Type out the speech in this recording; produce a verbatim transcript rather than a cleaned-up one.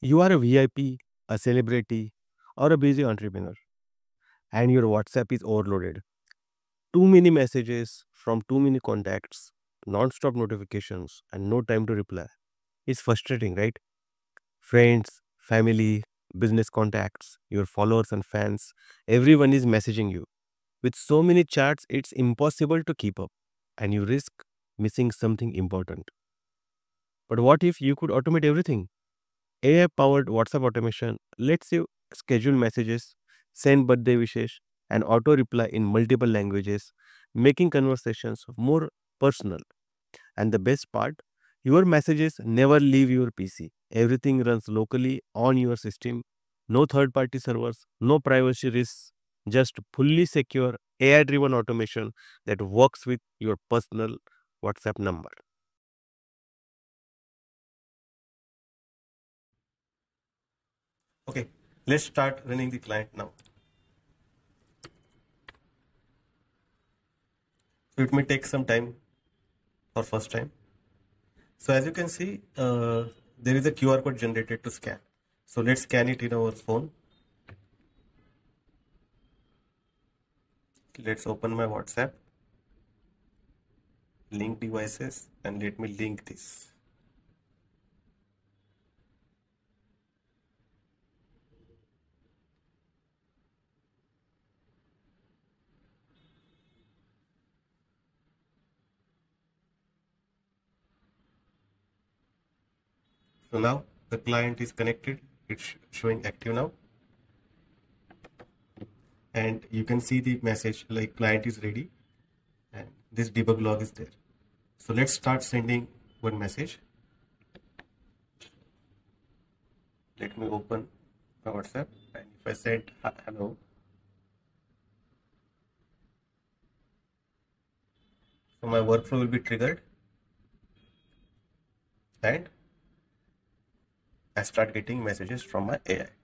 You are a V I P, a celebrity, or a busy entrepreneur, and your WhatsApp is overloaded. Too many messages from too many contacts, non-stop notifications, and no time to reply. It's frustrating, right? Friends, family, business contacts, your followers and fans, everyone is messaging you. With so many chats, it's impossible to keep up, and you risk missing something important. But what if you could automate everything? A I powered WhatsApp automation lets you schedule messages, send birthday wishes, and auto reply in multiple languages, making conversations more personal. And the best part, your messages never leave your P C. Everything runs locally on your system. No third-party servers, no privacy risks, just fully secure A I-driven automation that works with your personal WhatsApp number. Okay, let's start running the client now. It may take some time for first time. So as you can see, uh, there is a Q R code generated to scan. So let's scan it in our phone. Let's open my WhatsApp, link devices, and let me link this. So now the client is connected, it's showing active now. And you can see the message like client is ready and this debug log is there. So let's start sending one message. Let me open my WhatsApp, and if I send hello. So my workflow will be triggered. And I start getting messages from my A I.